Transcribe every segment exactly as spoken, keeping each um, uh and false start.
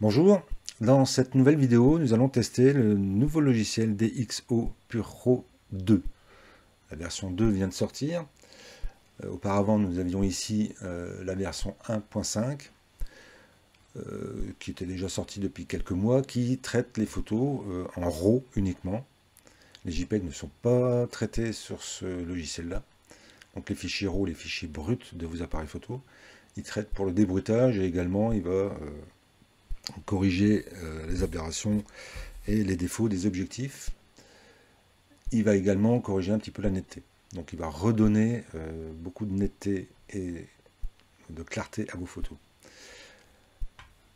Bonjour, dans cette nouvelle vidéo, nous allons tester le nouveau logiciel D X O PureRaw deux. La version deux vient de sortir. Euh, auparavant, nous avions ici euh, la version un point cinq, euh, qui était déjà sortie depuis quelques mois, qui traite les photos euh, en RAW uniquement. Les JPEG ne sont pas traités sur ce logiciel-là. Donc les fichiers RAW, les fichiers bruts de vos appareils photo, il traite pour le débruitage et également il va euh, corriger euh, les aberrations et les défauts des objectifs. Il va également corriger un petit peu la netteté. Donc il va redonner euh, beaucoup de netteté et de clarté à vos photos.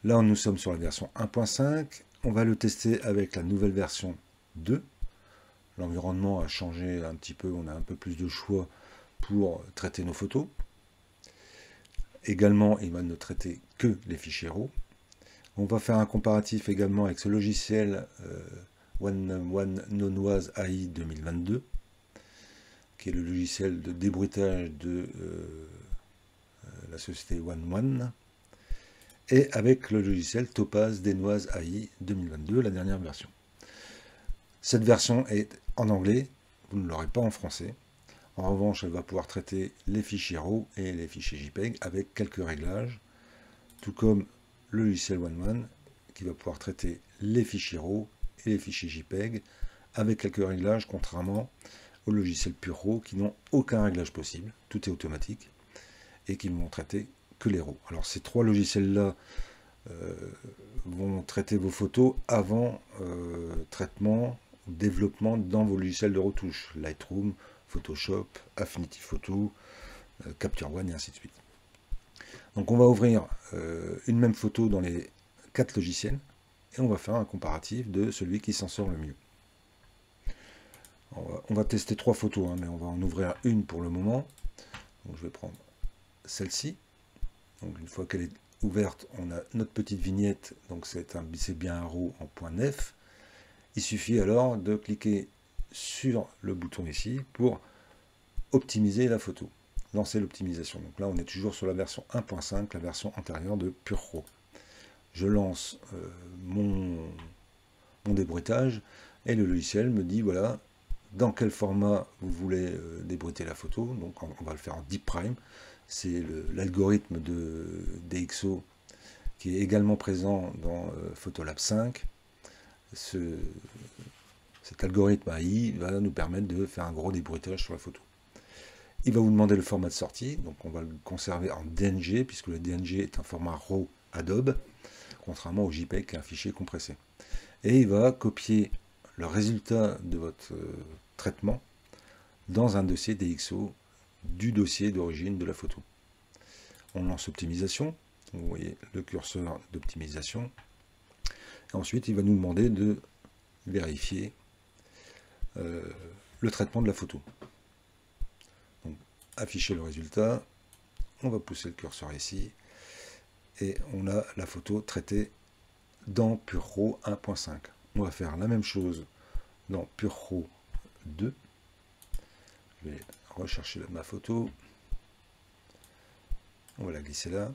Là nous sommes sur la version un point cinq. On va le tester avec la nouvelle version deux. L'environnement a changé un petit peu, on a un peu plus de choix pour traiter nos photos. Également, il va ne traiter que les fichiers RAW. On va faire un comparatif également avec ce logiciel euh, O N one NoNoise A I deux mille vingt-deux, qui est le logiciel de débruitage de euh, la société O N one, et avec le logiciel Topaz Denoise A I deux mille vingt-deux, la dernière version. Cette version est en anglais, vous ne l'aurez pas en français. En revanche, elle va pouvoir traiter les fichiers RAW et les fichiers JPEG avec quelques réglages, tout comme le logiciel O N one qui va pouvoir traiter les fichiers RAW et les fichiers JPEG avec quelques réglages, contrairement aux logiciels PureRaw qui n'ont aucun réglage possible, tout est automatique et qui ne vont traiter que les RAW. Alors ces trois logiciels-là euh, vont traiter vos photos avant euh, traitement ou développement dans vos logiciels de retouche, Lightroom, Photoshop, Affinity Photo, euh, Capture One et ainsi de suite. Donc on va ouvrir euh, une même photo dans les quatre logiciels et on va faire un comparatif de celui qui s'en sort le mieux. On va, on va tester trois photos, hein, mais on va en ouvrir une pour le moment. Donc je vais prendre celle-ci. Donc une fois qu'elle est ouverte, on a notre petite vignette, donc c'est bien un RAW en point F. Il suffit alors de cliquer sur le bouton ici pour optimiser la photo, lancer l'optimisation. Donc là on est toujours sur la version un point cinq, la version antérieure de PureRaw. Je lance euh, mon, mon débruitage et le logiciel me dit voilà dans quel format vous voulez euh, débruiter la photo. Donc on, on va le faire en Deep Prime, c'est l'algorithme de D X O qui est également présent dans euh, Photolab cinq. Ce, Cet algorithme A I va nous permettre de faire un gros débruitage sur la photo. Il va vous demander le format de sortie, donc on va le conserver en D N G, puisque le D N G est un format RAW Adobe, contrairement au JPEG qui est un fichier compressé. Et il va copier le résultat de votre euh, traitement dans un dossier D X O du dossier d'origine de la photo. On lance optimisation, vous voyez le curseur d'optimisation. Ensuite, il va nous demander de vérifier Euh, le traitement de la photo. Donc, afficher le résultat, on va pousser le curseur ici et on a la photo traitée dans PureRaw un point cinq. On va faire la même chose dans PureRaw deux. Je vais rechercher ma photo. On va la glisser là.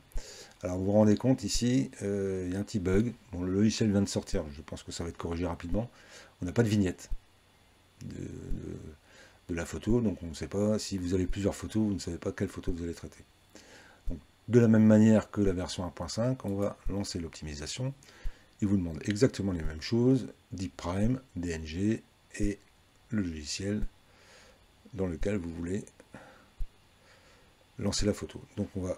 Alors vous vous rendez compte ici, euh, il y a un petit bug. Bon, le logiciel vient de sortir, je pense que ça va être corrigé rapidement. On n'a pas de vignette De, de, de la photo, donc on ne sait pas, si vous avez plusieurs photos, vous ne savez pas quelle photo vous allez traiter. Donc, de la même manière que la version un point cinq, on va lancer l'optimisation. Il vous demande exactement les mêmes choses, Deep Prime, D N G et le logiciel dans lequel vous voulez lancer la photo. Donc on va,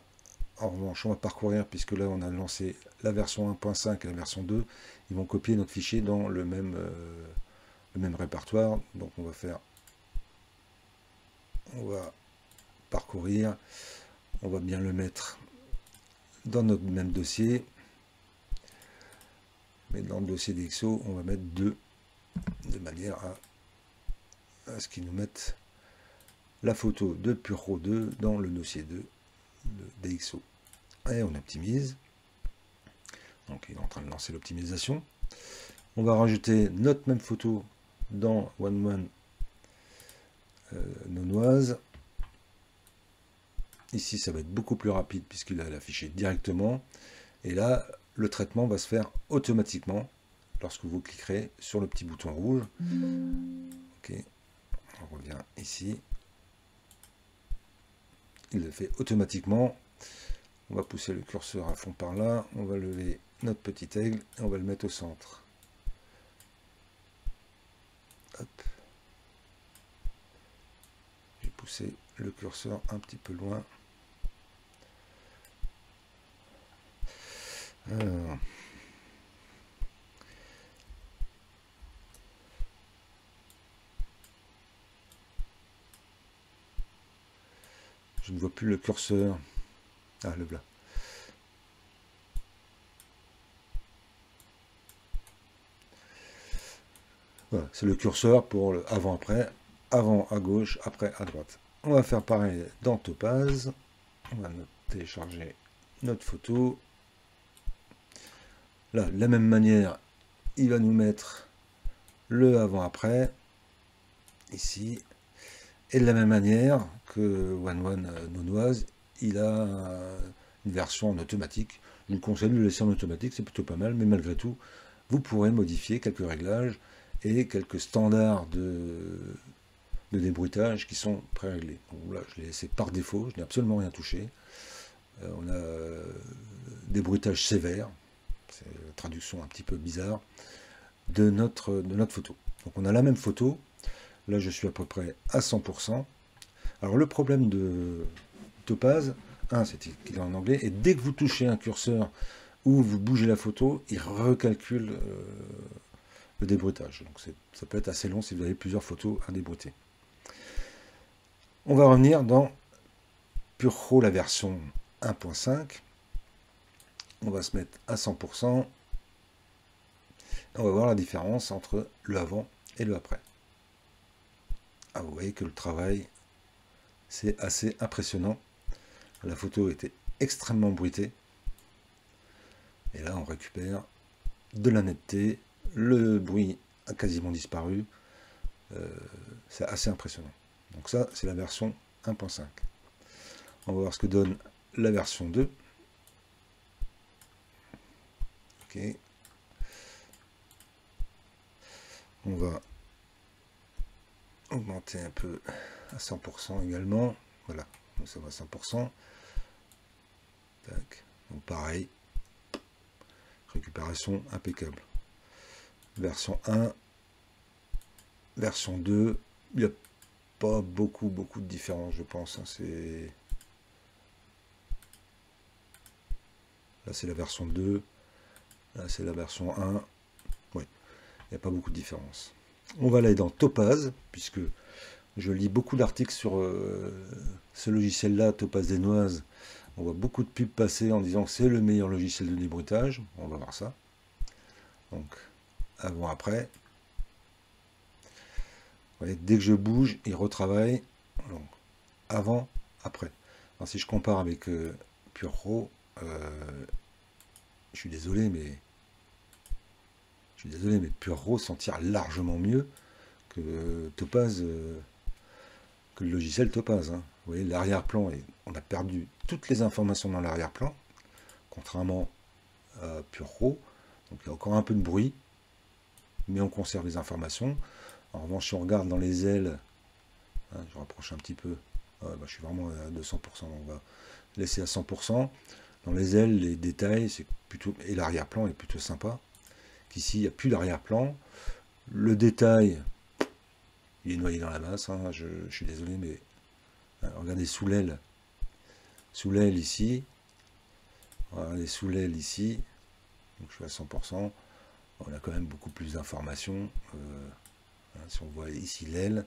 en revanche, on va parcourir, puisque là on a lancé la version un point cinq et la version deux, ils vont copier notre fichier dans le même euh, même répertoire. Donc on va faire on va parcourir, on va bien le mettre dans notre même dossier, mais dans le dossier D X O on va mettre deux de manière à, à ce qu'ils nous mettent la photo de PureRaw deux dans le dossier deux de D X O, et on optimise. Donc il est en train de lancer l'optimisation, on va rajouter notre même photo dans O N one NoNoise Ici, ça va être beaucoup plus rapide puisqu'il va l'afficher directement. Et là, le traitement va se faire automatiquement lorsque vous cliquerez sur le petit bouton rouge. Ok, on revient ici. Il le fait automatiquement. On va pousser le curseur à fond par là. On va lever notre petit aigle et on va le mettre au centre. Hop. J'ai poussé le curseur un petit peu loin. Alors. Je ne vois plus le curseur. Ah, le blanc. Voilà, c'est le curseur pour le avant-après. Avant à gauche, après à droite. On va faire pareil dans Topaz. On va télécharger notre photo. Là, de la même manière, il va nous mettre le avant-après. Ici. Et de la même manière que O N un NoNoise, il a une version en automatique. Je vous conseille de le laisser en automatique, c'est plutôt pas mal, mais malgré tout, vous pourrez modifier quelques réglages et quelques standards de, de débruitage qui sont pré-réglés. Bon, là, je l'ai laissé par défaut, je n'ai absolument rien touché. Euh, on a euh, débruitage sévère, c'est la traduction un petit peu bizarre, de notre, de notre photo. Donc on a la même photo. Là, je suis à peu près à cent pour cent. Alors, le problème de Topaz, un, c'est qu'il est en anglais, et dès que vous touchez un curseur ou vous bougez la photo, il recalcule euh, le débruitage. Donc, ça peut être assez long si vous avez plusieurs photos à débruiter. On va revenir dans PureRaw, la version un point cinq. On va se mettre à cent pour cent. On va voir la différence entre le avant et le après. Ah, vous voyez que le travail, c'est assez impressionnant. La photo était extrêmement bruitée. Et là, on récupère de la netteté. Le bruit a quasiment disparu. Euh, c'est assez impressionnant. Donc ça, c'est la version un point cinq. On va voir ce que donne la version deux. Ok. On va augmenter un peu à cent pour cent également. Voilà, nous sommes à cent pour cent. Tac. Donc pareil, récupération impeccable. Version un, version deux, il n'y a pas beaucoup beaucoup de différence, je pense. C'est là, c'est la version deux, là c'est la version un. Oui, il n'y a pas beaucoup de différence. On va aller dans Topaz, puisque je lis beaucoup d'articles sur euh, ce logiciel-là, Topaz Denoise. On voit beaucoup de pubs passer en disant que c'est le meilleur logiciel de débruitage. On va voir ça. Donc, avant, après. Vous voyez, dès que je bouge, il retravaille. Donc, avant, après. Alors, si je compare avec euh, PureRaw, euh, je suis désolé, mais... Je suis désolé, mais PureRaw s'en tire largement mieux que Topaz, que le logiciel Topaz. Hein. Vous voyez, l'arrière-plan, on a perdu toutes les informations dans l'arrière-plan, contrairement à PureRaw. Donc il y a encore un peu de bruit, mais on conserve les informations. En revanche, si on regarde dans les ailes, hein, je rapproche un petit peu, ouais, bah, je suis vraiment à deux cents pour cent, donc on va laisser à cent pour cent. Dans les ailes, les détails, c'est plutôt, et l'arrière-plan est plutôt sympa. Qu'ici, il n'y a plus d'arrière-plan. Le détail, il est noyé dans la masse. Hein. Je, je suis désolé, mais regardez sous l'aile. Sous l'aile ici. Regardez sous l'aile ici. Donc, je suis à cent pour cent. On a quand même beaucoup plus d'informations. Euh, hein, si on voit ici l'aile,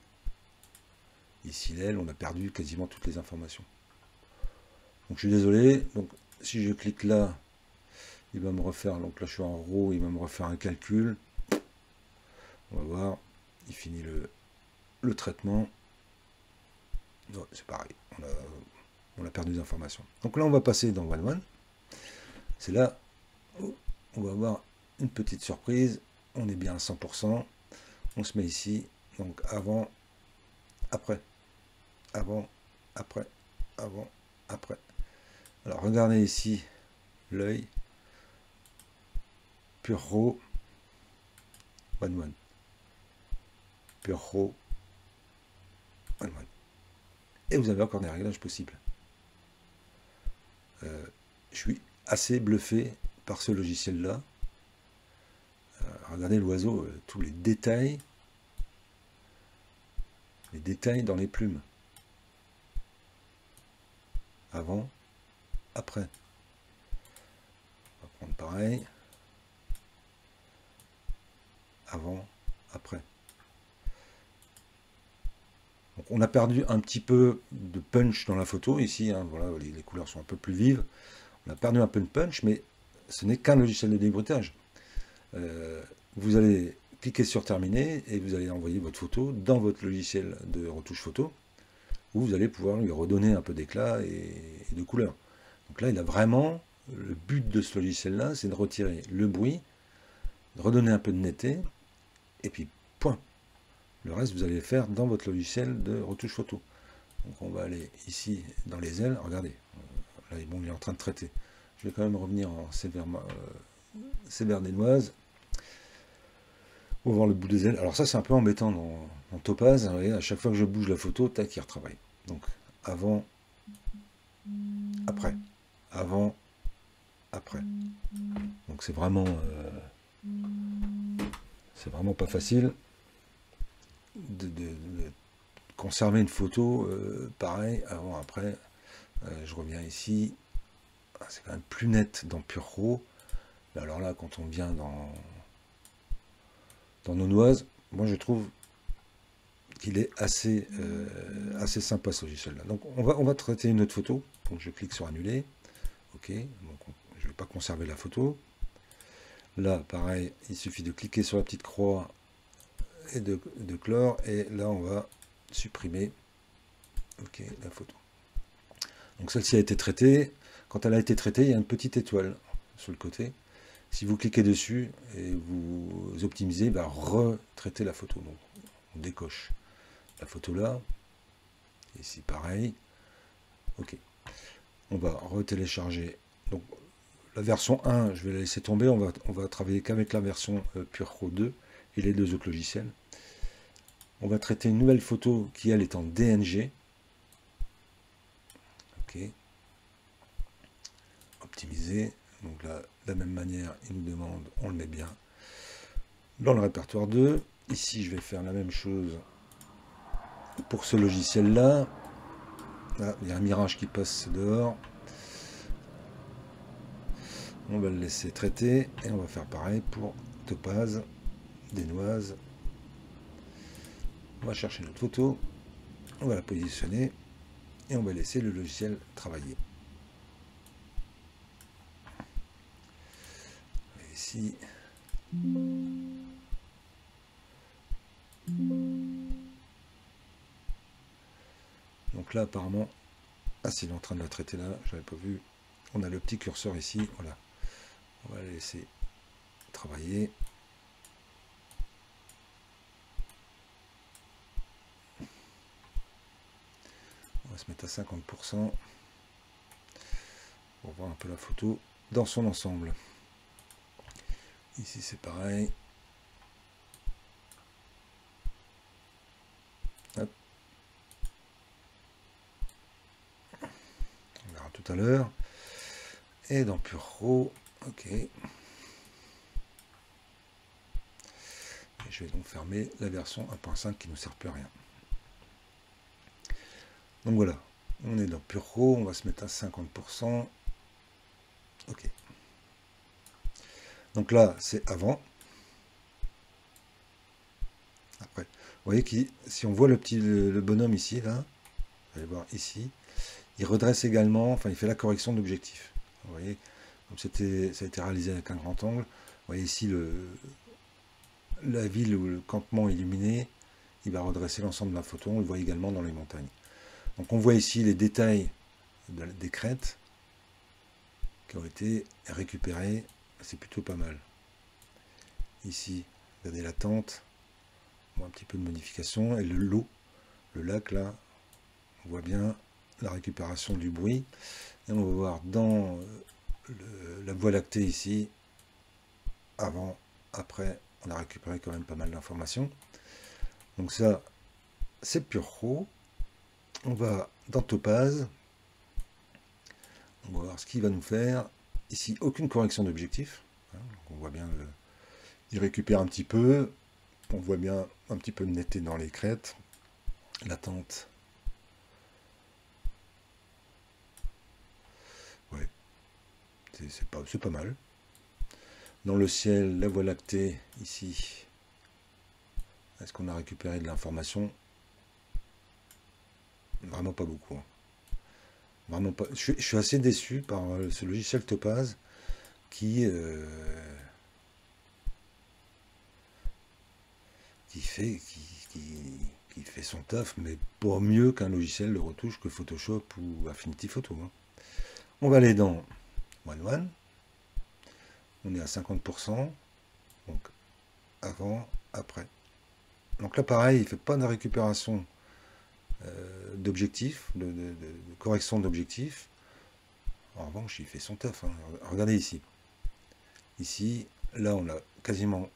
ici l'aile, on a perdu quasiment toutes les informations. Donc, je suis désolé. Donc, si je clique là, il va me refaire, donc là je suis en RAW, il va me refaire un calcul. On va voir, il finit le, le traitement. Ouais, c'est pareil, on a, on a perdu des informations. Donc là on va passer dans O N un. C'est là où on va avoir une petite surprise. On est bien à cent pour cent. On se met ici, donc avant, après, avant, après, avant, après. Alors regardez ici l'œil, PureRaw, O N one, PureRaw, O N one. Et vous avez encore des réglages possibles. Euh, je suis assez bluffé par ce logiciel-là. Euh, regardez l'oiseau, euh, tous les détails, les détails dans les plumes. Avant, après. On va prendre pareil. Avant, après. Donc on a perdu un petit peu de punch dans la photo ici, hein, voilà, les, les couleurs sont un peu plus vives. On a perdu un peu de punch, mais ce n'est qu'un logiciel de débruitage. Euh, vous allez cliquer sur terminer et vous allez envoyer votre photo dans votre logiciel de retouche photo, où vous allez pouvoir lui redonner un peu d'éclat et, et de couleur. Donc là, il a vraiment le but de ce logiciel-là, c'est de retirer le bruit, de redonner un peu de netteté, et puis point. Le reste, vous allez faire dans votre logiciel de retouche photo. Donc on va aller ici dans les ailes, regardez, là bon, il est en train de traiter. Je vais quand même revenir en sévère, euh, sévère dénoise. On va voir le bout des ailes. Alors ça, c'est un peu embêtant dans, dans Topaz. Vous voyez, à chaque fois que je bouge la photo, tac, il retravaille. Donc avant, après, avant, après. Donc c'est vraiment, euh, c'est vraiment pas facile. De, de, de conserver une photo euh, pareil avant après. Euh, je reviens ici, ah, c'est quand même plus net dans PureRaw. Mais alors là, quand on vient dans dans NoNoise, moi je trouve qu'il est assez euh, assez sympa ce logiciel là. Donc on va on va traiter une autre photo. Donc je clique sur annuler, ok. Donc on, je vais pas conserver la photo. Là pareil, il suffit de cliquer sur la petite croix et de, de clore, et là on va supprimer, ok, la photo. Donc celle-ci a été traitée. Quand elle a été traitée, il y a une petite étoile sur le côté. Si vous cliquez dessus et vous optimisez, il va retraiter la photo. Donc on décoche la photo là, ici pareil, ok. On va retélécharger. Donc la version un, je vais la laisser tomber, on va, on va travailler qu'avec la version euh, PureRaw deux et les deux autres logiciels. On va traiter une nouvelle photo qui, elle, est en D N G. Ok. Optimiser. Donc là, de la même manière, il nous demande, on le met bien dans le répertoire deux. Ici, je vais faire la même chose pour ce logiciel-là. Là, il y a un mirage qui passe dehors. On va le laisser traiter. Et on va faire pareil pour Topaz Denoise. On va chercher notre photo, on va la positionner et on va laisser le logiciel travailler. Et ici, donc là apparemment, ah s'il est en train de la traiter là, j'avais pas vu. On a le petit curseur ici, voilà. On va la laisser travailler. Se mettre à cinquante pour cent pour voir un peu la photo dans son ensemble. Ici c'est pareil. Hop. On verra tout à l'heure. Et dans PureRaw, ok. Et je vais donc fermer la version un point cinq qui ne sert plus à rien. Donc voilà, on est dans PureRaw, on va se mettre à cinquante pour cent. Ok. Donc là, c'est avant. Après, vous voyez que si on voit le petit le, le bonhomme ici, là, vous allez voir ici, il redresse également, enfin il fait la correction d'objectif. Vous voyez, comme c'était, ça a été réalisé avec un grand angle. Vous voyez ici le, la ville ou le campement illuminé, il va redresser l'ensemble de la photo. On le voit également dans les montagnes. Donc on voit ici les détails de la, des crêtes qui ont été récupérés, c'est plutôt pas mal. Ici, regardez la tente, on voit un petit peu de modification, et le lot, le lac là, on voit bien la récupération du bruit. Et on va voir dans le, la voie lactée ici, avant, après, on a récupéré quand même pas mal d'informations. Donc ça, c'est PureRaw. On va dans Topaz. On va voir ce qu'il va nous faire. Ici, aucune correction d'objectif. On voit bien, le... il récupère un petit peu. On voit bien un petit peu de netteté dans les crêtes. L'attente. Ouais. C'est pas, c'est pas mal. Dans le ciel, la voie lactée, ici. Est-ce qu'on a récupéré de l'information? Vraiment pas beaucoup. Hein. Vraiment pas. Je, je suis assez déçu par ce logiciel Topaz qui, euh, qui, fait, qui, qui, qui fait son taf, mais pas mieux qu'un logiciel de retouche que Photoshop ou Affinity Photo. Hein. On va aller dans O N one. On est à cinquante pour cent, donc avant, après. Donc là, pareil, il ne fait pas de récupération euh, d'objectifs, de, de, de, de correction d'objectifs. En revanche, il fait son taf. Hein. Regardez ici. Ici, là, on a quasiment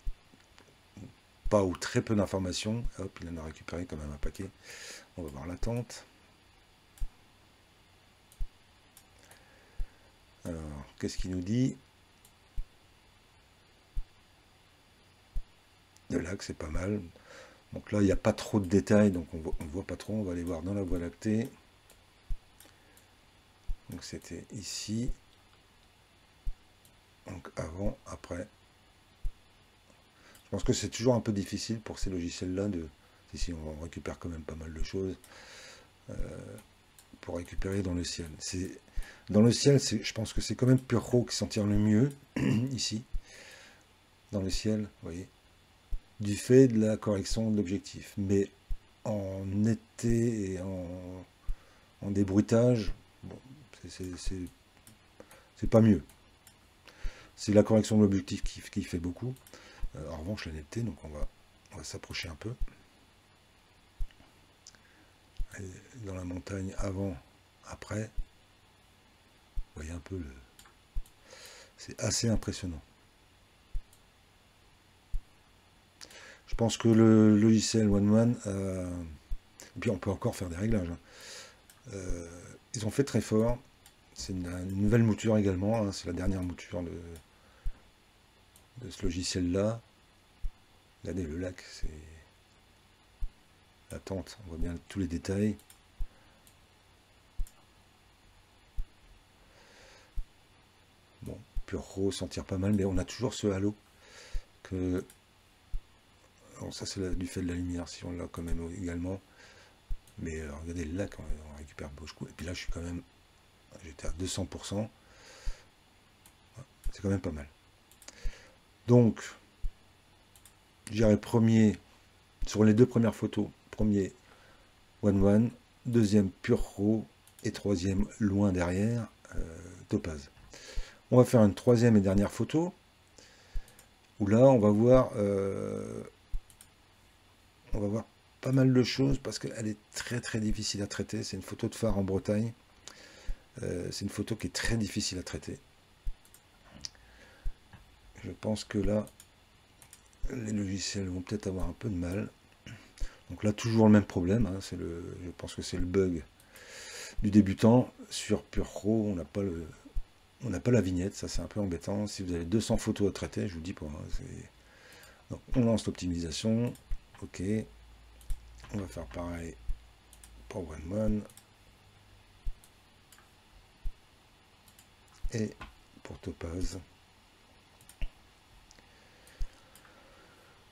pas ou très peu d'informations. Hop, il en a récupéré quand même un paquet. On va voir l'attente. Alors, qu'est-ce qu'il nous dit? De l'axe, c'est pas mal. Donc là, il n'y a pas trop de détails, donc on voit, on voit pas trop. On va aller voir dans la voie lactée. Donc c'était ici. Donc avant, après. Je pense que c'est toujours un peu difficile pour ces logiciels-là. de Ici, on récupère quand même pas mal de choses euh, pour récupérer dans le ciel. Dans le ciel, je pense que c'est quand même PureRaw qui s'en tire le mieux, ici. Dans le ciel, vous voyez. Du fait de la correction de l'objectif, mais en netteté et en, en débruitage, bon, c'est pas mieux. C'est la correction de l'objectif qui, qui fait beaucoup. Euh, en revanche, la netteté, donc on va, on va s'approcher un peu. Et dans la montagne, avant, après, vous voyez un peu le. C'est assez impressionnant. Je pense que le logiciel O N one, euh, et puis on peut encore faire des réglages, hein. euh, ils ont fait très fort, c'est une, une nouvelle mouture également, hein. C'est la dernière mouture de, de ce logiciel-là. Regardez le lac, c'est la tente, on voit bien tous les détails. Bon, PureRaw s'en tire pas mal, mais on a toujours ce halo que... Bon, ça c'est du fait de la lumière, si on l'a quand même également. Mais euh, regardez le lac, on récupère beaucoup. Et puis là, je suis quand même, j'étais à deux cents pour cent. C'est quand même pas mal. Donc, j'irai premier, sur les deux premières photos, premier O N one, deuxième PureRaw et troisième loin derrière, euh, Topaz. On va faire une troisième et dernière photo, où là, on va voir... Euh, on va voir pas mal de choses parce qu'elle est très très difficile à traiter. C'est une photo de phare en Bretagne. Euh, c'est une photo qui est très difficile à traiter. Je pense que là, les logiciels vont peut-être avoir un peu de mal. Donc là, toujours le même problème. Hein, c'est le, je pense que c'est le bug du débutant. Sur PureRaw, on n'a pas le, on n'a pas la vignette. Ça, c'est un peu embêtant. Si vous avez deux cents photos à traiter, je vous dis pas. Hein, c'est... Donc, on lance l'optimisation. Ok, on va faire pareil pour O N one et pour Topaz.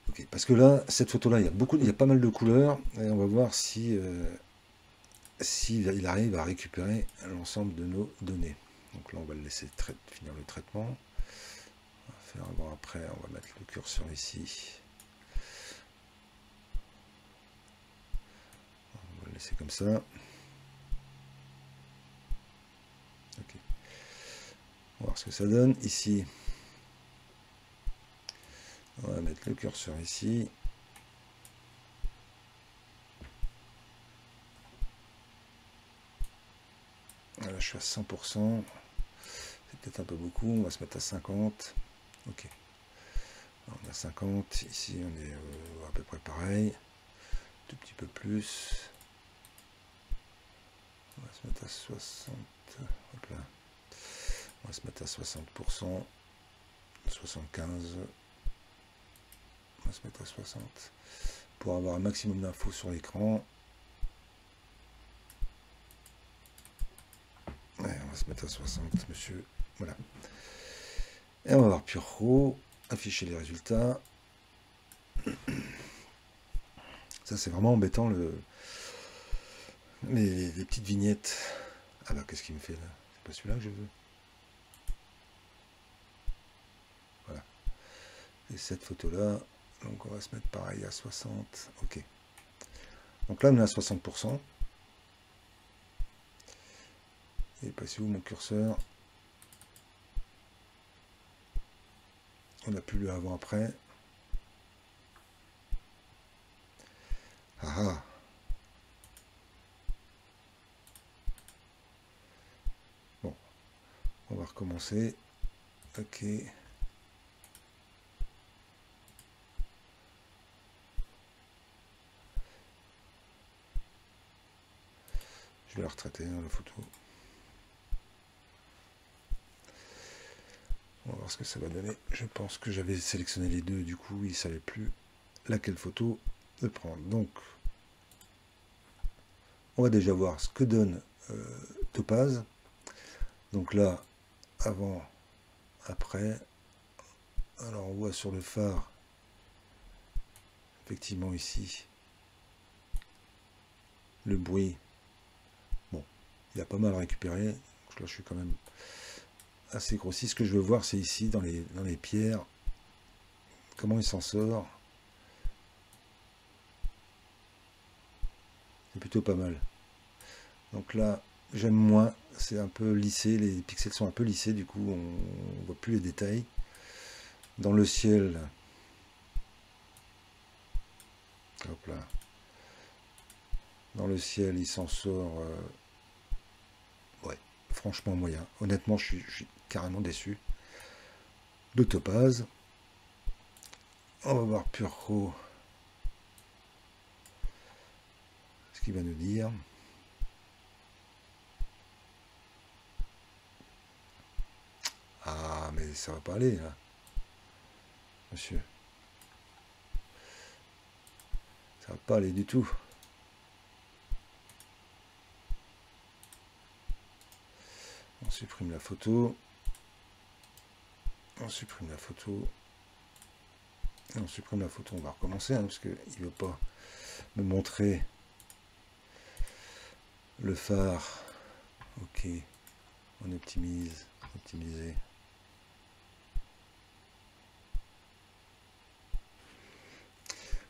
Ok, parce que là, cette photo-là, il y a beaucoup, il y a pas mal de couleurs et on va voir si, euh, si il arrive à récupérer l'ensemble de nos données. Donc là, on va le laisser finir le traitement. On va faire un bon après, on va mettre le curseur ici. C'est comme ça. Ok. On va voir ce que ça donne ici. On va mettre le curseur ici. je suis à cent pour cent, c'est peut-être un peu beaucoup, on va se mettre à cinquante, ok, on a cinquante, ici on est à peu près pareil, tout petit peu plus, on va se mettre à soixante, hop là, on va se mettre à soixante pour cent, soixante-quinze, on va se mettre à soixante, pour avoir un maximum d'infos sur l'écran. On va se mettre à soixante, monsieur, voilà, et on va voir PureRaw, afficher les résultats. Ça c'est vraiment embêtant, le les, les, les petites vignettes. Ah bah qu'est-ce qu'il me fait là, c'est pas celui-là que je veux, voilà, et cette photo là, donc on va se mettre pareil à soixante, ok, donc là on est à soixante pour cent. Et passez où mon curseur? On n'a plus le avant après. Ah ah. Bon. On va recommencer. Ok. Je vais la retraiter, hein, la photo. On va voir ce que ça va donner. Je pense que j'avais sélectionné les deux, du coup, il ne savait plus laquelle photo de prendre. Donc, on va déjà voir ce que donne euh, Topaz. Donc là, avant, après. Alors, on voit sur le phare, effectivement, ici, le bruit. Bon, il a pas mal récupéré. Donc là, je suis quand même assez grossi. Ce que je veux voir, c'est ici dans les dans les pierres, comment il s'en sort. C'est plutôt pas mal. Donc là, j'aime moins, c'est un peu lissé, les pixels sont un peu lissés, du coup on voit plus les détails. Dans le ciel, hop là, dans le ciel il s'en sort euh, ouais, franchement moyen. Honnêtement, je suis, je suis carrément déçu de Topaz. On va voir PureRaw, ce qu'il va nous dire. Ah, mais ça va pas aller là, monsieur, ça va pas aller du tout. On supprime la photo, on supprime la photo, et on supprime la photo. On va recommencer, hein, parce qu'il ne veut pas me montrer le phare. Ok, on optimise, optimiser.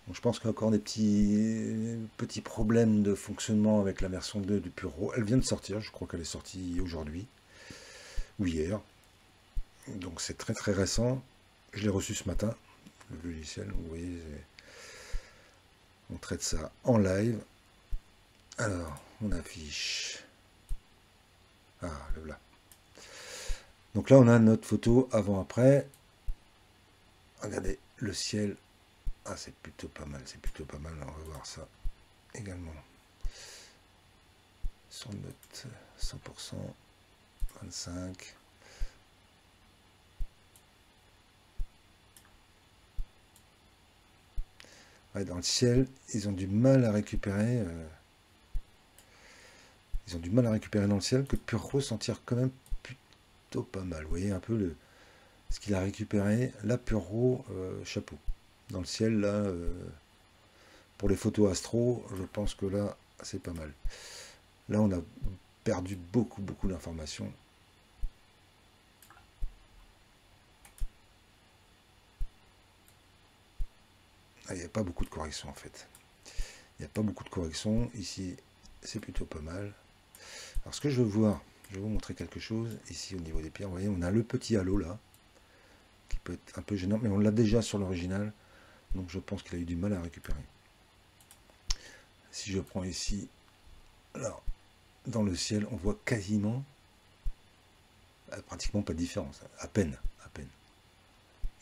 Donc, je pense qu'il y a encore des petits, petits problèmes de fonctionnement avec la version deux du PureRaw. Elle vient de sortir, je crois qu'elle est sortie aujourd'hui. Ou hier, donc c'est très très récent, je l'ai reçu ce matin, le logiciel, vous voyez, on traite ça en live. Alors, on affiche, ah, le là, donc là on a notre photo avant-après, regardez, le ciel, ah c'est plutôt pas mal, c'est plutôt pas mal, on va voir ça également, sur notre cent pour cent, vingt-cinq. Ouais, dans le ciel, ils ont du mal à récupérer. Euh, ils ont du mal à récupérer dans le ciel, que PureRaw s'en tire quand même plutôt pas mal. Vous voyez un peu le, ce qu'il a récupéré. Là, PureRaw, euh, chapeau. Dans le ciel, là, euh, pour les photos astro, je pense que là, c'est pas mal. Là, on a perdu beaucoup, beaucoup d'informations. Ah, il n'y a pas beaucoup de corrections en fait. Il n'y a pas beaucoup de corrections. Ici, c'est plutôt pas mal. Alors, ce que je veux voir, je vais vous montrer quelque chose. Ici, au niveau des pierres, vous voyez, on a le petit halo là, qui peut être un peu gênant, mais on l'a déjà sur l'original. Donc, je pense qu'il a eu du mal à récupérer. Si je prends ici, alors, dans le ciel, on voit quasiment pratiquement pas de différence, à peine, à peine.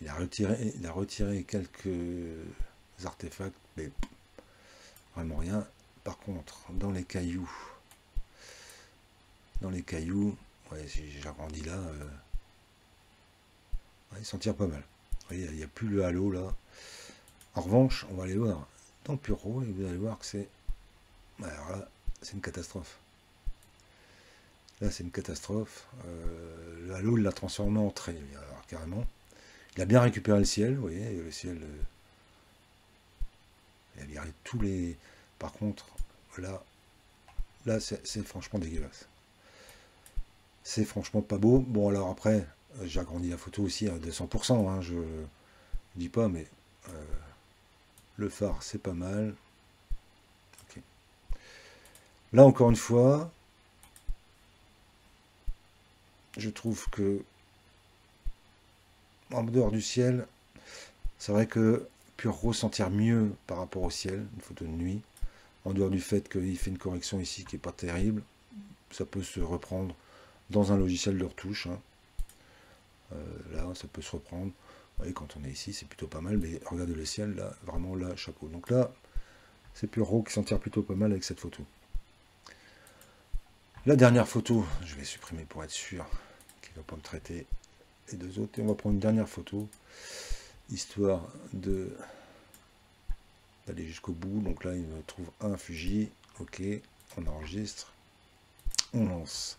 Il a retiré, il a retiré quelques artefacts, mais vraiment rien. Par contre, dans les cailloux, dans les cailloux, ouais, j'arrondis là, euh, ouais, il s'en tire pas mal. Vous voyez, il n'y a plus le halo là. En revanche, on va aller voir dans PureRaw et vous allez voir que c'est, alors là, c'est une catastrophe. Là, c'est une catastrophe. Euh, le halo, il l'a transformé en trait, alors carrément. Il a bien récupéré le ciel, vous voyez, le ciel. Euh, il a viré tous les. Par contre, là, là, c'est franchement dégueulasse. C'est franchement pas beau. Bon, alors après, j'agrandis la photo aussi à deux cents pour cent. Hein, je dis pas, mais euh, le phare, c'est pas mal. Okay. Là, encore une fois, je trouve que en dehors du ciel, c'est vrai que PureRaw s'en tire mieux par rapport au ciel, une photo de nuit, en dehors du fait qu'il fait une correction ici qui n'est pas terrible, ça peut se reprendre dans un logiciel de retouche, hein. Euh, là ça peut se reprendre, vous voyez, quand on est ici c'est plutôt pas mal, mais regardez le ciel, là, vraiment là, chapeau. Donc là, c'est PureRaw qui s'en tire plutôt pas mal avec cette photo. La dernière photo, je vais supprimer pour être sûr qu'il ne va pas me traiter les deux autres, et on va prendre une dernière photo, histoire de d'aller jusqu'au bout. Donc là il me trouve un Fuji, ok, on enregistre, on lance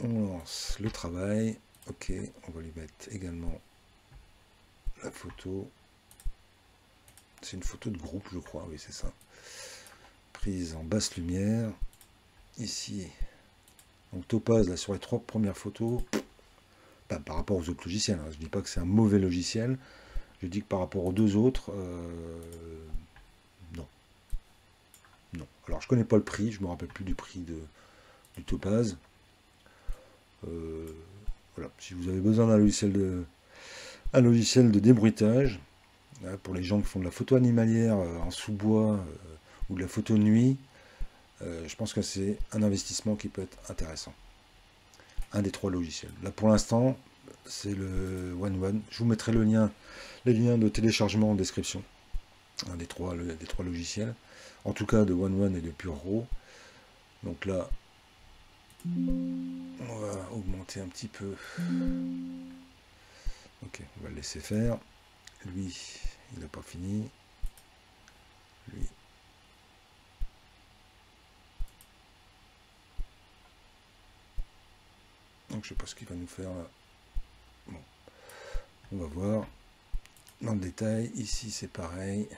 on lance le travail, ok, on va lui mettre également la photo, c'est une photo de groupe je crois, oui c'est ça, prise en basse lumière, ici, donc Topaz là sur les trois premières photos. Bah, par rapport aux autres logiciels, hein. Je ne dis pas que c'est un mauvais logiciel, je dis que par rapport aux deux autres, euh, non. Non. Alors je connais pas le prix, je me rappelle plus du prix de, du Topaz. Euh, voilà. Si vous avez besoin d'un logiciel de, un logiciel de débruitage, hein, pour les gens qui font de la photo animalière euh, en sous-bois euh, ou de la photo de nuit, euh, je pense que c'est un investissement qui peut être intéressant. Un des trois logiciels. Là pour l'instant, c'est le O N one. Je vous mettrai le lien, les liens de téléchargement en description. Un des trois, le, des trois logiciels. En tout cas de O N one et de PureRaw. Donc là, on va augmenter un petit peu. Ok, on va le laisser faire. Lui, il n'a pas fini. Lui. Donc je sais pas ce qu'il va nous faire là. Bon. On va voir dans le détail. Ici c'est pareil.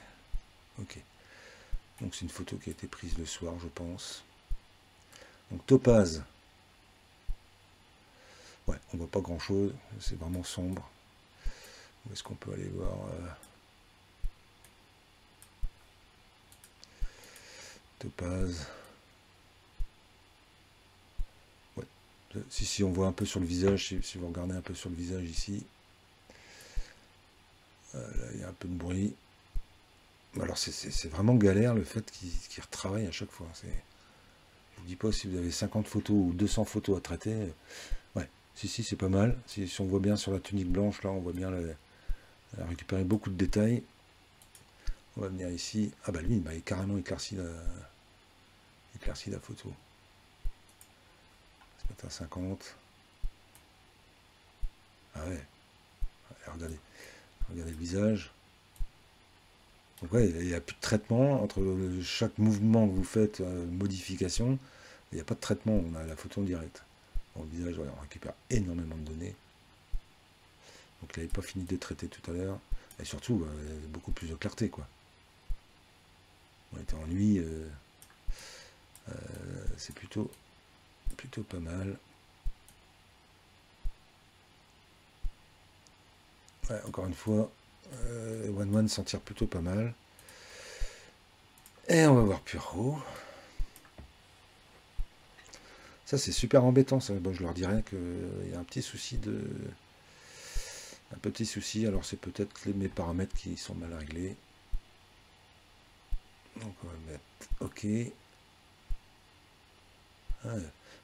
Ok. Donc c'est une photo qui a été prise le soir, je pense. Donc Topaz. Ouais, on voit pas grand chose. C'est vraiment sombre. Où est-ce qu'on peut aller voir euh... Topaz. Si, si, on voit un peu sur le visage, si, si vous regardez un peu sur le visage ici, euh, là, il y a un peu de bruit. Alors, c'est vraiment galère le fait qu'il qu'il retravaille à chaque fois. Je ne vous dis pas si vous avez cinquante photos ou deux cents photos à traiter. Ouais, si, si, c'est pas mal. Si, si on voit bien sur la tunique blanche, là, on voit bien le, elle a récupéré beaucoup de détails. On va venir ici. Ah, bah lui, il m'a carrément éclairci la, éclairci la photo. À cinquante. Ah ouais. Allez, regardez. Regardez le visage. Donc ouais, il n'y a plus de traitement. Entre le, chaque mouvement que vous faites, euh, modification, il n'y a pas de traitement. On a la photo en direct. Bon, le visage, ouais, on récupère énormément de données. Donc il n'avait pas fini de traiter tout à l'heure. Et surtout, euh, beaucoup plus de clarté, quoi. On était en nuit. Euh, euh, C'est plutôt... plutôt pas mal. Ouais, encore une fois, euh, O N one s'en tire plutôt pas mal. Et on va voir PureRaw. Ça c'est super embêtant. Ça. Bon, je leur dirais qu'il y a un petit souci de, un petit souci. Alors c'est peut-être mes paramètres qui sont mal réglés. Donc on va mettre OK. Ouais.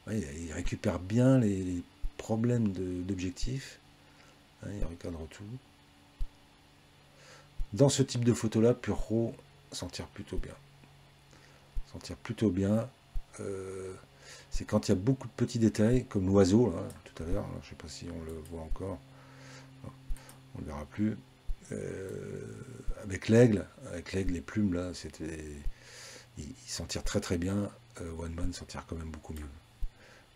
Ouais, il récupère bien les, les problèmes d'objectifs. Hein, il recadre tout. Dans ce type de photo-là, PureRaw s'en tire plutôt bien. S'en tire plutôt bien. Euh, C'est quand il y a beaucoup de petits détails, comme l'oiseau, là, tout à l'heure. Je ne sais pas si on le voit encore. Non, on ne le verra plus. Euh, avec l'aigle, avec l'aigle, les plumes, là, c'était... Il, il s'en tire très très bien. Euh, OneMan s'en tire quand même beaucoup mieux.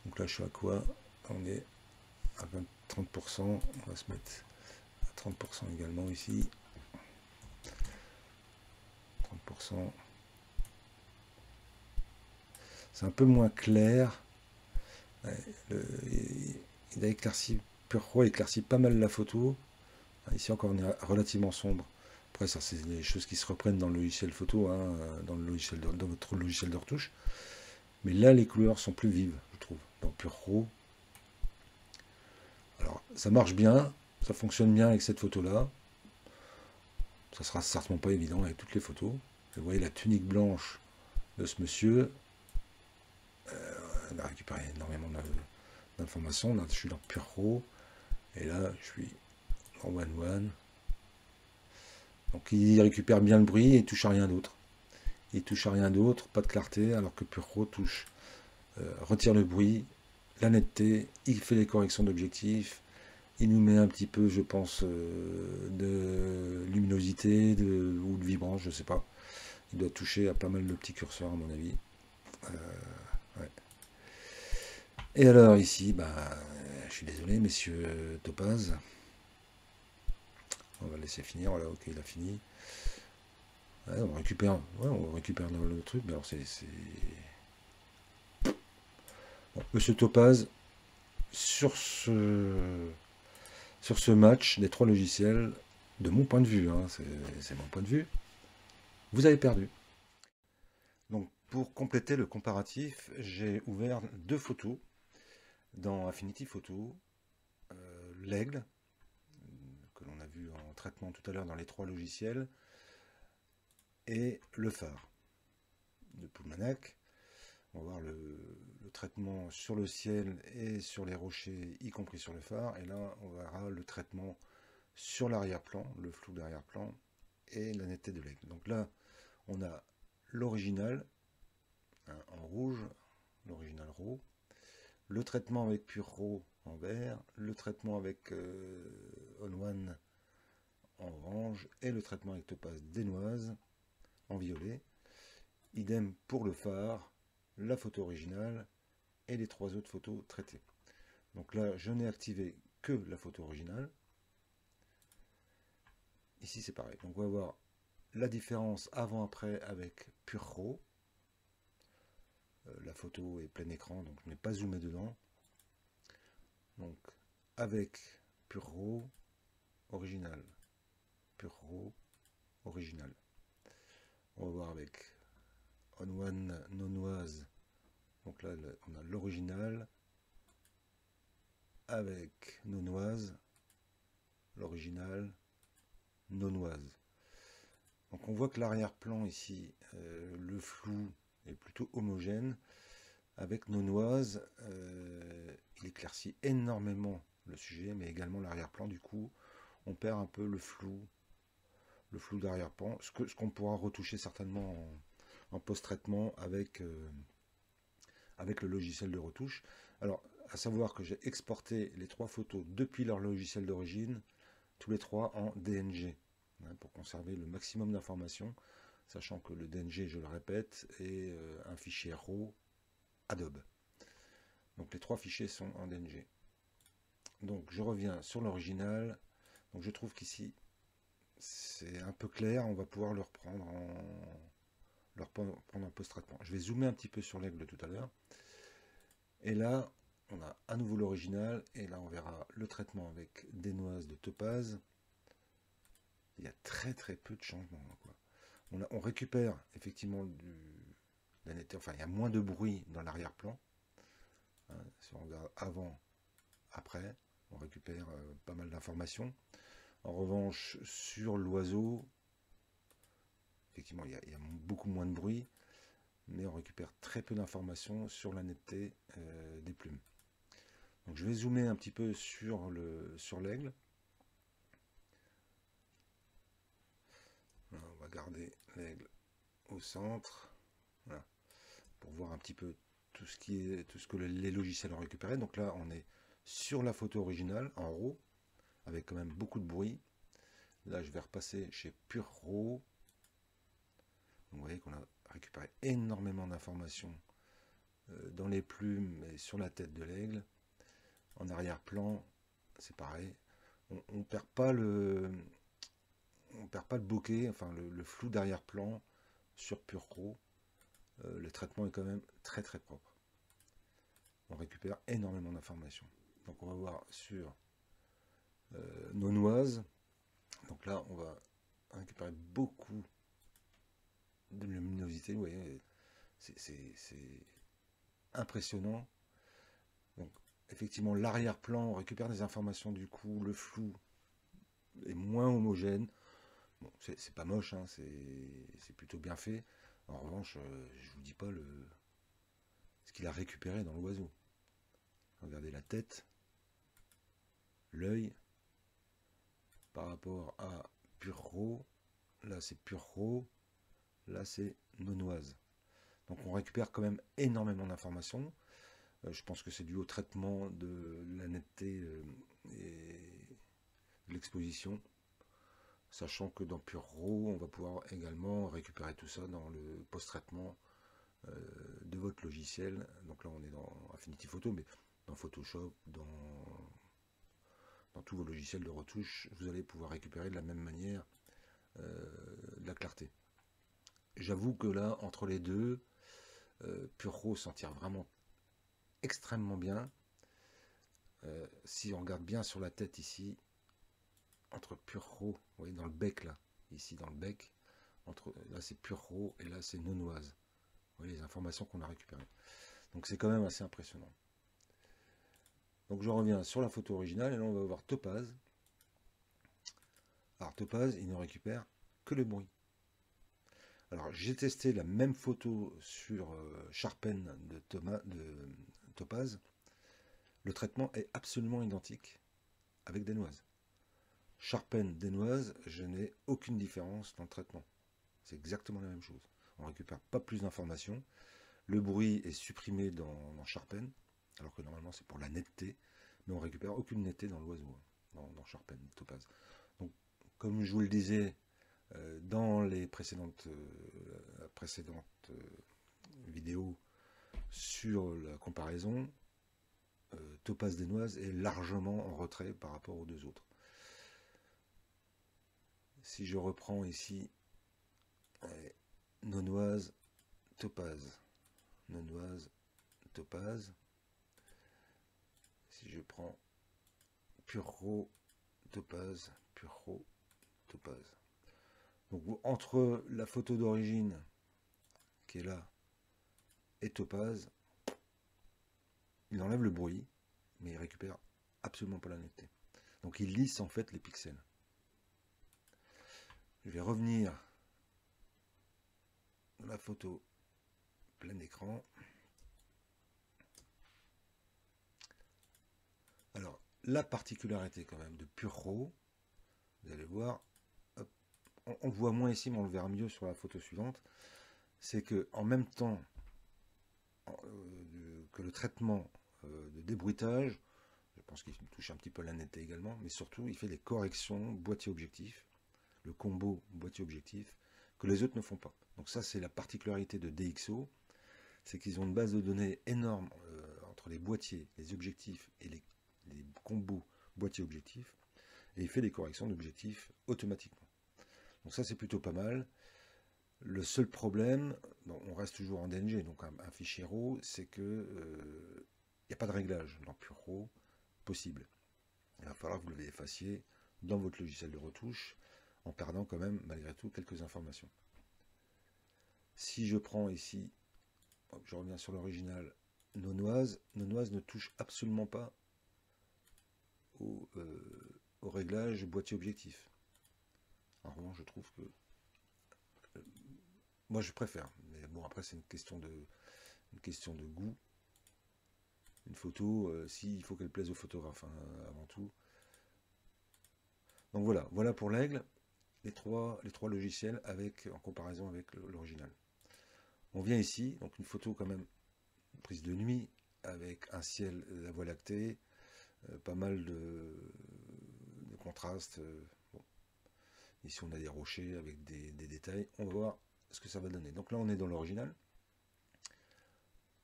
Donc là, je suis à quoi? On est à trente pour cent. On va se mettre à trente pour cent également ici. trente pour cent. C'est un peu moins clair. Ouais, le, il, il a éclairci, PureRaw éclaircit pas mal la photo. Ici encore, on est relativement sombre. Après, ça, c'est des choses qui se reprennent dans le logiciel photo, hein, dans le logiciel de, dans votre logiciel de retouche. Mais là, les couleurs sont plus vives, je trouve, dans PureRaw. Alors, ça marche bien, ça fonctionne bien avec cette photo-là. Ça sera certainement pas évident avec toutes les photos. Vous voyez la tunique blanche de ce monsieur. Euh, on a récupéré énormément d'informations. Là, je suis dans PureRaw. Et là, je suis en one one. Donc il récupère bien le bruit et il touche à rien d'autre. Il touche à rien d'autre, pas de clarté, alors que PureRaw touche, euh, retire le bruit, la netteté, il fait les corrections d'objectifs, il nous met un petit peu, je pense, euh, de luminosité de, ou de vibrance, je sais pas. Il doit toucher à pas mal de petits curseurs à mon avis. Euh, ouais. Et alors ici, bah, je suis désolé messieurs Topaz. On va laisser finir, voilà, ok, il a fini. Ouais, on récupère, ouais, on récupère le, le truc, mais alors c'est... Bon, monsieur Topaz, sur ce, sur ce match des trois logiciels, de mon point de vue, hein, c'est mon point de vue, vous avez perdu. Donc, pour compléter le comparatif, j'ai ouvert deux photos dans Affinity Photo, euh, l'aigle, que l'on a vu en traitement tout à l'heure dans les trois logiciels, et le phare de Pulmanac. On va voir le, le traitement sur le ciel et sur les rochers, y compris sur le phare, et là on verra le traitement sur l'arrière-plan, le flou d'arrière-plan, et la netteté de l'aigle. Donc là on a l'original, hein, en rouge, l'original RAW, le traitement avec PureRaw en vert, le traitement avec euh, O N one en orange, et le traitement avec Topaz Denoise en violet. Idem pour le phare, la photo originale et les trois autres photos traitées. Donc là, je n'ai activé que la photo originale. Ici, c'est pareil. Donc, on va voir la différence avant-après avec PureRaw. Euh, la photo est plein écran, donc je n'ai pas zoomé dedans. Donc, avec PureRaw, original, PureRaw, original. On va voir avec O N one NoNoise. Donc là, on a l'original. Avec NoNoise, l'original, NoNoise. Donc on voit que l'arrière-plan ici, euh, le flou est plutôt homogène. Avec NoNoise, euh, il éclaircit énormément le sujet, mais également l'arrière-plan. Du coup, on perd un peu le flou, le flou d'arrière-plan, ce qu'on ce qu'on pourra retoucher certainement en, en post-traitement avec, euh, avec le logiciel de retouche. Alors, à savoir que j'ai exporté les trois photos depuis leur logiciel d'origine, tous les trois en D N G, hein, pour conserver le maximum d'informations, sachant que le D N G, je le répète, est euh, un fichier RAW Adobe. Donc les trois fichiers sont en D N G. Donc je reviens sur l'original. Donc je trouve qu'ici c'est un peu clair, on va pouvoir le reprendre en, le reprendre en post-traitement. Je vais zoomer un petit peu sur l'aigle tout à l'heure. Et là, on a à nouveau l'original. Et là, on verra le traitement avec Denoise de Topaz. Il y a très très peu de changements, quoi. On, a, on récupère effectivement du... Enfin, il y a moins de bruit dans l'arrière-plan. Hein, si on regarde avant, après, on récupère euh, pas mal d'informations. En revanche, sur l'oiseau, effectivement, il y, a, il y a beaucoup moins de bruit. mais on récupère très peu d'informations sur la netteté euh, des plumes. Donc je vais zoomer un petit peu sur le sur l'aigle. On va garder l'aigle au centre, voilà, pour voir un petit peu tout ce qui est tout ce que les logiciels ont récupéré. Donc là, on est sur la photo originale en RAW, avec quand même beaucoup de bruit. Là, je vais repasser chez PureRaw. Vous voyez qu'on a récupéré énormément d'informations dans les plumes et sur la tête de l'aigle. En arrière-plan, c'est pareil. On, on perd pas le, on perd pas le bokeh, enfin le, le flou d'arrière-plan sur PureRaw. Euh, le traitement est quand même très très propre. On récupère énormément d'informations. Donc on va voir sur euh, NoNoise. Donc là, on va récupérer beaucoup de luminosité. Vous voyez, c'est impressionnant. Donc effectivement, l'arrière-plan, on récupère des informations du coup, le flou est moins homogène. Bon, c'est pas moche, hein, c'est plutôt bien fait. En revanche, euh, je vous dis pas le ce qu'il a récupéré dans l'oiseau. Regardez la tête, l'œil, par rapport à PureRaw. Là, c'est PureRaw. Là, c'est NoNoise. Donc, on récupère quand même énormément d'informations. Euh, je pense que c'est dû au traitement de la netteté euh, et de l'exposition. Sachant que dans PureRaw, on va pouvoir également récupérer tout ça dans le post-traitement euh, de votre logiciel. Donc là, on est dans Affinity Photo, mais dans Photoshop, dans, dans tous vos logiciels de retouche, vous allez pouvoir récupérer de la même manière euh, de la clarté. J'avoue que là, entre les deux, euh, PureRaw s'en tire vraiment extrêmement bien. Euh, si on regarde bien sur la tête ici, entre PureRaw, vous voyez dans le bec là, ici dans le bec, entre là c'est PureRaw et là c'est NoNoise. Vous voyez les informations qu'on a récupérées. Donc c'est quand même assez impressionnant. Donc je reviens sur la photo originale et là on va voir Topaz. Alors Topaz, il ne récupère que le bruit. Alors j'ai testé la même photo sur euh, Sharpen de, Toma, de Topaz. Le traitement est absolument identique avec Denoise. Sharpen, Denoise, je n'ai aucune différence dans le traitement. C'est exactement la même chose. On ne récupère pas plus d'informations. Le bruit est supprimé dans, dans Sharpen, alors que normalement c'est pour la netteté, mais on ne récupère aucune netteté dans l'oiseau, dans, dans Sharpen, Topaz. Donc, comme je vous le disais euh, dans les précédentes, euh, précédentes euh, vidéos sur la comparaison, euh, Topaz, Denoise est largement en retrait par rapport aux deux autres. Si je reprends ici, allez, NoNoise, Topaz, NoNoise, Topaz. Si je prends PureRaw, Topaz, PureRaw, Topaz. Donc entre la photo d'origine qui est là et Topaz, il enlève le bruit, mais il récupère absolument pas la netteté. Donc il lisse en fait les pixels. Je vais revenir dans la photo plein écran. Alors, la particularité quand même de PureRaw, vous allez voir, hop, on, on voit moins ici, mais on le verra mieux sur la photo suivante, c'est que en même temps en, euh, que le traitement euh, de débruitage, je pense qu'il touche un petit peu la netteté également, mais surtout il fait des corrections boîtier objectif. Le combo boîtier objectif que les autres ne font pas. Donc ça c'est la particularité de DxO, c'est qu'ils ont une base de données énorme euh, entre les boîtiers, les objectifs et les, les combos boîtier objectif, et il fait des corrections d'objectifs automatiquement. Donc ça c'est plutôt pas mal. Le seul problème, bon, on reste toujours en D N G, donc un, un fichier RAW, c'est que il euh, n'y a pas de réglage dans PureRaw possible. Il va falloir que vous les effaciez dans votre logiciel de retouche, en perdant quand même malgré tout quelques informations. Si je prends ici, je reviens sur l'original, NoNoise, NoNoise ne touche absolument pas au, euh, au réglage boîtier objectif. En revanche, je trouve que Moi, je préfère. Mais bon, après, c'est une question de, une question de goût. Une photo, euh, si, il faut qu'elle plaise au photographe, hein, avant tout. Donc voilà, voilà pour l'aigle, les trois, les trois logiciels avec, en comparaison avec l'original. On vient ici, donc une photo quand même prise de nuit, avec un ciel, la voie lactée, euh, pas mal de, de contrastes. Euh, bon. Ici, on a des rochers avec des, des détails. On va voir ce que ça va donner. Donc là, on est dans l'original.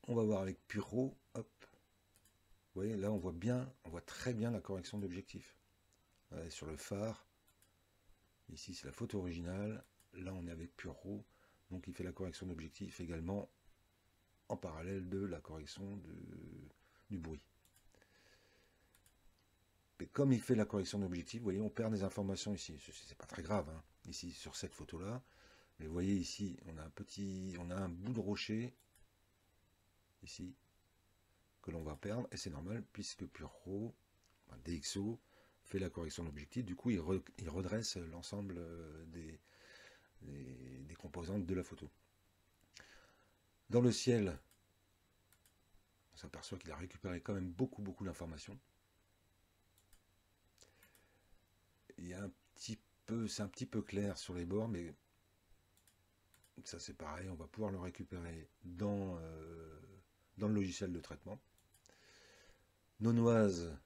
On va voir avec PureRaw, hop. Vous voyez, là, on voit bien, on voit très bien la correction d'objectif. Voilà, sur le phare, ici, c'est la photo originale. Là, on est avec PureRaw. Donc, il fait la correction d'objectif également en parallèle de la correction de, du bruit. Et comme il fait la correction d'objectif, vous voyez, on perd des informations ici. C'est pas très grave, hein, ici, sur cette photo-là. Mais vous voyez ici, on a un petit, on a un bout de rocher, ici, que l'on va perdre, et c'est normal, puisque PureRaw, enfin D X O, fait la correction d'objectif, du coup il, re, il redresse l'ensemble des, des, des composantes de la photo. Dans le ciel, on s'aperçoit qu'il a récupéré quand même beaucoup, beaucoup d'informations. Il y a un petit peu, c'est un petit peu clair sur les bords, mais ça c'est pareil, on va pouvoir le récupérer dans, euh, dans le logiciel de traitement. NoNoise,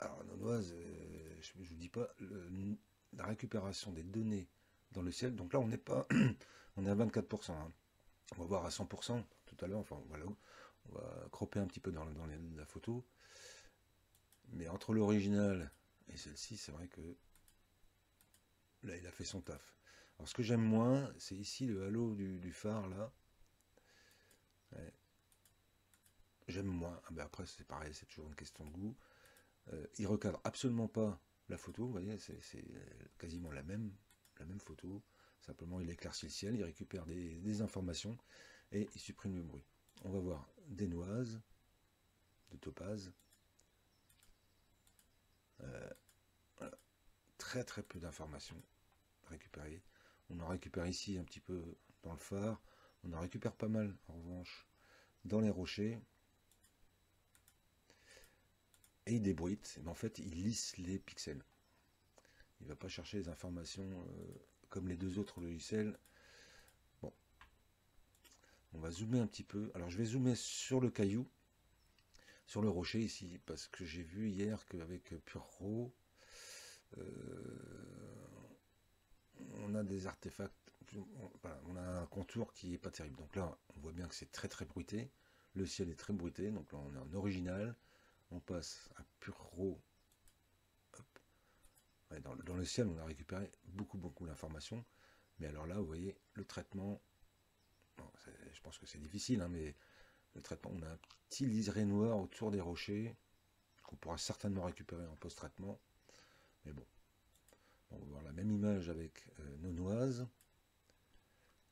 alors NoNoise, euh, je ne vous dis pas, le, la récupération des données dans le ciel, donc là on n'est pas, on est à vingt-quatre pour cent, hein. On va voir à cent pour cent tout à l'heure, enfin voilà, on va cropper un petit peu dans, dans les, la photo, mais entre l'original et celle-ci, c'est vrai que là il a fait son taf. Alors ce que j'aime moins, c'est ici le halo du, du phare, là. Ouais. J'aime moins. Ah ben après, c'est pareil, c'est toujours une question de goût. Euh, il ne recadre absolument pas la photo, vous voyez, c'est quasiment la même, la même photo. Simplement, il éclaircit le ciel, il récupère des, des informations et il supprime le bruit. On va voir Denoise, de Topaz. Euh, voilà. Très très peu d'informations récupérées. On en récupère ici un petit peu dans le phare. On en récupère pas mal, en revanche, dans les rochers. Et il débruite. Mais en fait, il lisse les pixels. Il ne va pas chercher les informations euh, comme les deux autres logiciels. Bon. On va zoomer un petit peu. Alors, je vais zoomer sur le caillou. Sur le rocher, ici. Parce que j'ai vu hier qu'avec PureRaw, euh, on a des artefacts, on a un contour qui n'est pas terrible. Donc là, on voit bien que c'est très très bruité. Le ciel est très bruité. Donc là, on est en original. On passe à PureRaw. Dans, dans le ciel, on a récupéré beaucoup beaucoup d'informations. Mais alors là, vous voyez, le traitement, bon, je pense que c'est difficile, hein, mais le traitement, on a un petit liseré noir autour des rochers, qu'on pourra certainement récupérer en post-traitement. Mais bon. On va voir la même image avec euh, NoNoise.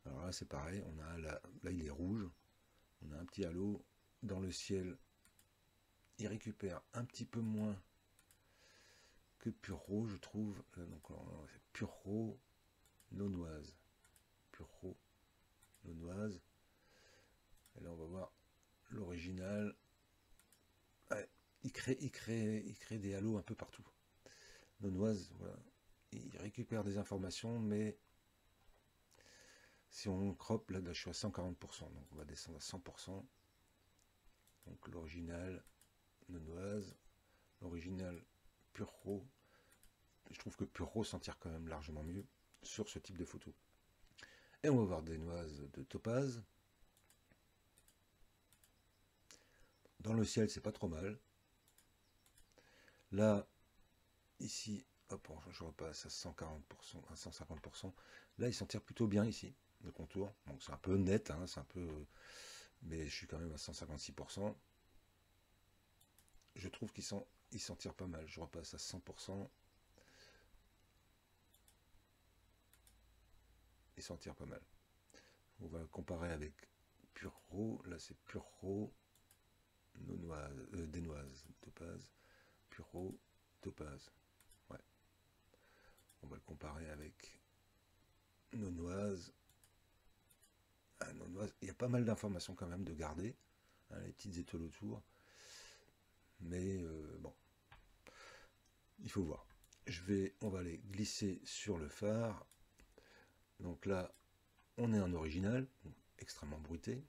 Alors là, c'est pareil. On a la, là, il est rouge. On a un petit halo dans le ciel. Il récupère un petit peu moins que PureRaw, je trouve. Donc, c'est PureRaw, NoNoise. PureRaw, NoNoise. Et là, on va voir l'original. Ouais, il crée, il crée, il crée des halos un peu partout. NoNoise, voilà. Il récupère des informations, mais si on crop, là, là je suis à cent quarante pour cent, donc on va descendre à cent pour cent. Donc l'original NoNoise, l'original PureRaw. Je trouve que PureRaw s'en tire quand même largement mieux sur ce type de photo. Et on va voir Denoise de Topaz. Dans le ciel, c'est pas trop mal. Là, ici, hop, je repasse à cent quarante pour cent, à cent cinquante pour cent. Là, il s'en tire plutôt bien ici, le contour. Donc, c'est un peu net, hein, c'est un peu... Mais je suis quand même à cent cinquante-six pour cent. Je trouve qu'il s'en tire pas mal. Je repasse à cent pour cent. Il s'en tire pas mal. On va comparer avec PureRaw. Là, c'est PureRaw, NoNoise, euh, Denoise, Topaz, PureRaw, Topaz. On va le comparer avec NoNoise, un non-noise. Il y a pas mal d'informations quand même de garder, hein, les petites étoiles autour, mais euh, bon, il faut voir. Je vais, on va aller glisser sur le phare. Donc là, on est en original, donc extrêmement bruité,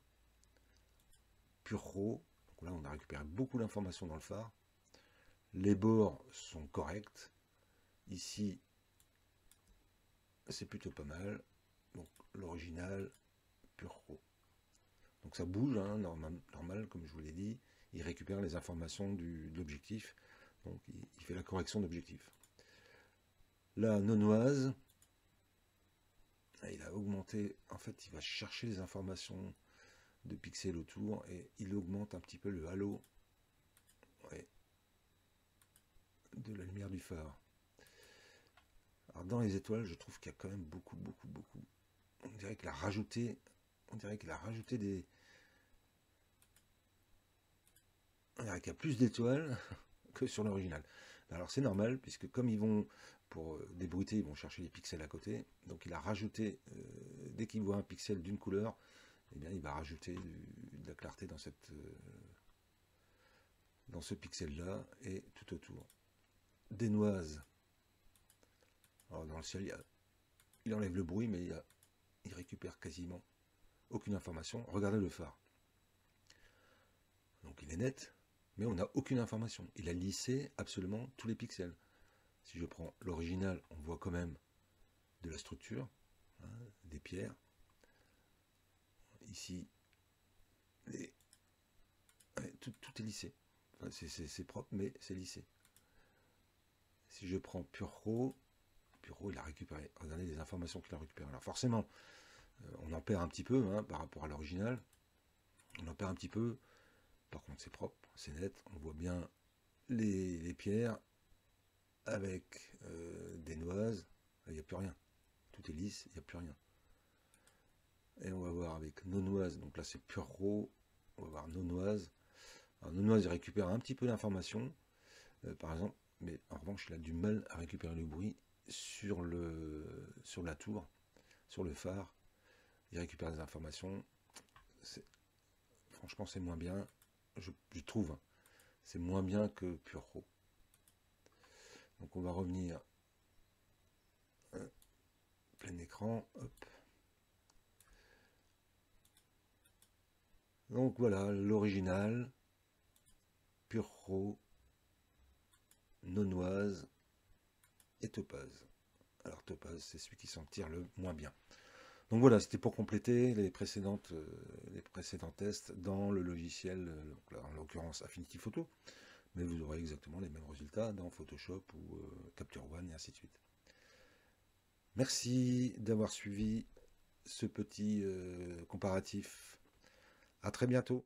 pure raw. Donc là, on a récupéré beaucoup d'informations dans le phare. Les bords sont corrects. Ici, c'est plutôt pas mal. Donc l'original, pure raw. Donc ça bouge, hein, normal, normal, comme je vous l'ai dit. Il récupère les informations du, de l'objectif. Donc il, il fait la correction d'objectif. La nonoise, il a augmenté, en fait il va chercher les informations de pixels autour et il augmente un petit peu le halo, ouais, de la lumière du phare. Alors dans les étoiles, je trouve qu'il y a quand même beaucoup, beaucoup, beaucoup. On dirait qu'il a rajouté, on dirait qu'il a rajouté des... On dirait qu'il y a plus d'étoiles que sur l'original. Alors c'est normal, puisque comme ils vont, pour débruiter, ils vont chercher les pixels à côté, donc il a rajouté, euh, dès qu'il voit un pixel d'une couleur, eh bien il va rajouter du, de la clarté dans cette euh, dans ce pixel là et tout autour. Dénoise. Alors dans le ciel, il, y a, il enlève le bruit, mais il, y a, il récupère quasiment aucune information. Regardez le phare. Donc il est net. Mais on n'a aucune information. Il a lissé absolument tous les pixels. Si je prends l'original, on voit quand même de la structure, hein, des pierres. Ici, les... ouais, tout, tout est lissé. Enfin, c'est propre, mais c'est lissé. Si je prends PureRaw, PureRaw, il a récupéré. Regardez les informations qu'il a récupérées. Alors forcément, on en perd un petit peu, hein, par rapport à l'original. On en perd un petit peu. Par contre, c'est propre, c'est net, on voit bien les, les pierres avec euh, des noises. Il n'y a plus rien, tout est lisse, il n'y a plus rien. Et on va voir avec nonoise, donc là c'est pure raw, on va voir nonoise. Alors nonoise, il récupère un petit peu d'informations, euh, par exemple, mais en revanche, il a du mal à récupérer le bruit sur, le, sur la tour, sur le phare. Il récupère des informations, franchement c'est moins bien. Je, je trouve, c'est moins bien que PureRaw. Donc on va revenir hein, plein écran, hop. Donc voilà, l'original, PureRaw, nonoise et Topaz. Alors Topaz, c'est celui qui s'en tire le moins bien. Donc voilà, c'était pour compléter les précédentes, les précédents tests dans le logiciel, donc là, en l'occurrence Affinity Photo, mais vous aurez exactement les mêmes résultats dans Photoshop ou euh, Capture One et ainsi de suite. Merci d'avoir suivi ce petit euh, comparatif. À très bientôt.